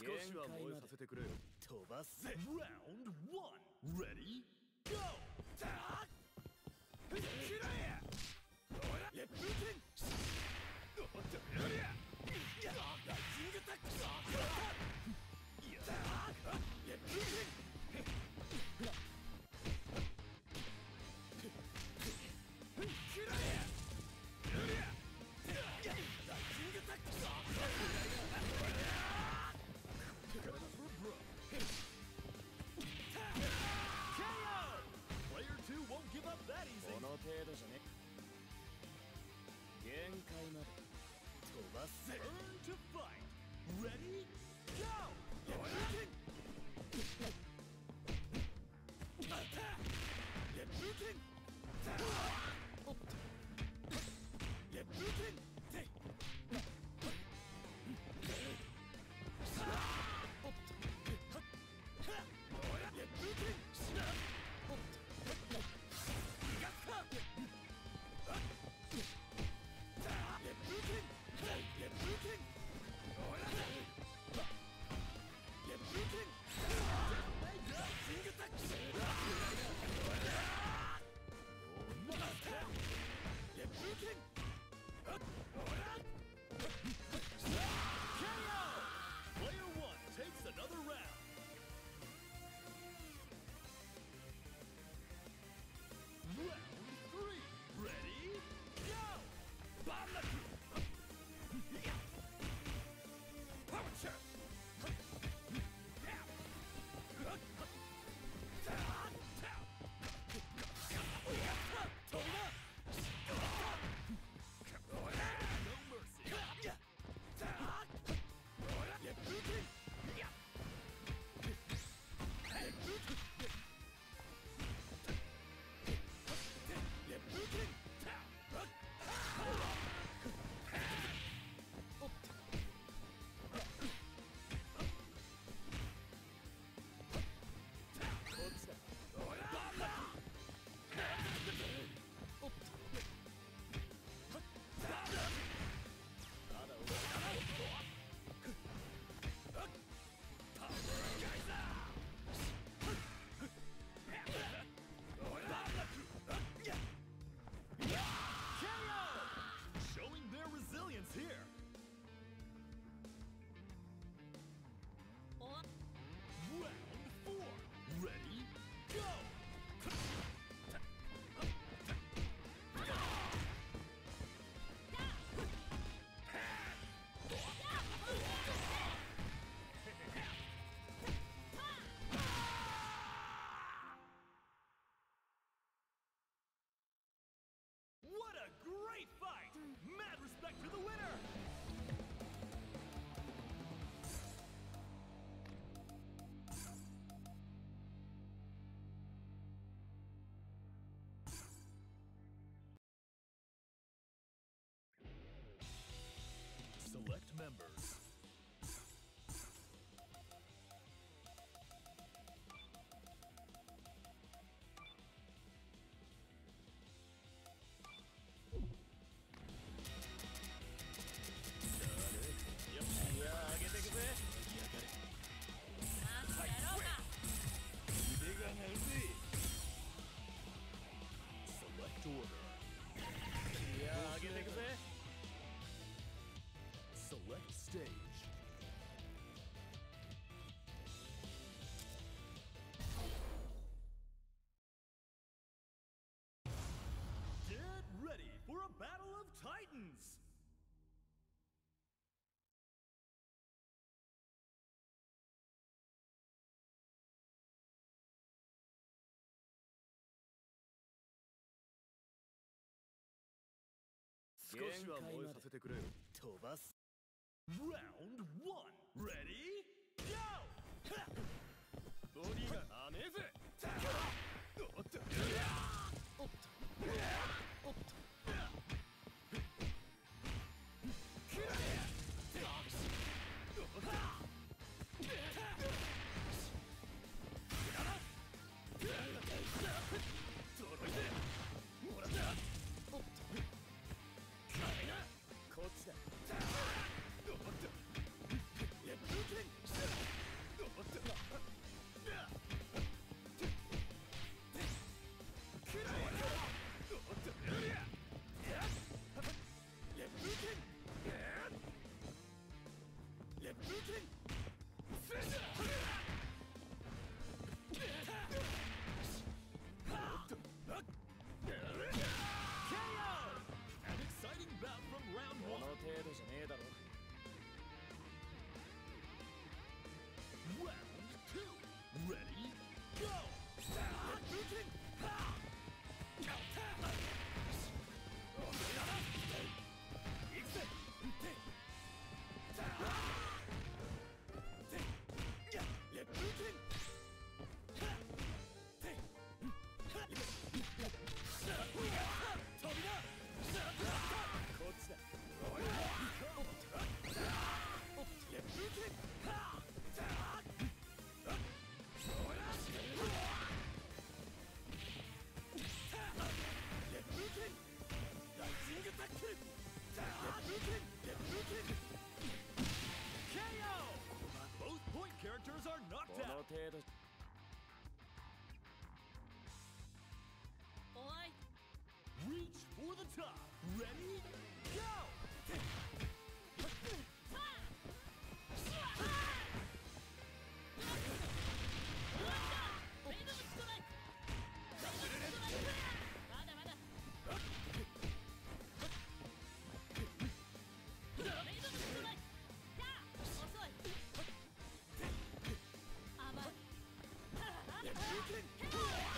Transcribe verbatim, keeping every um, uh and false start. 少しは燃えさせてくれ。飛ばすぜ。Round one. Ready? Go. ダッ。ひきらや。おら。え、ぶてん。どうだよりゃ。いや、ライジングタックだ。いや、ダッ。え、ぶてん。ほら。ひきらや。 この程度じゃね。限界まで飛ばすぜ。Select members. Select order. Select stage. Get ready for a battle of titans. Tobas. Round one. Ready? Go! Bodyがアメズ。おっと。おっと。おっと。キラー。こっちだ。Get moving! characters are knocked out. Oi. Reach for the top. Ready? Go! You can do it!